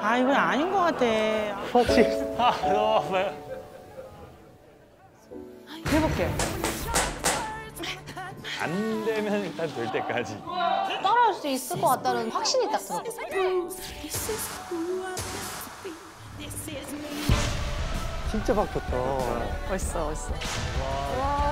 아, 이건 아닌 것 같아. 터치. 아, 너무 아파요. 해볼게요. 안 되면 일단 될 때까지. 따라할 수 있을 것 같다는 확신이 딱 들어. 진짜 바뀌었다. 멋있어, 멋있어. 와.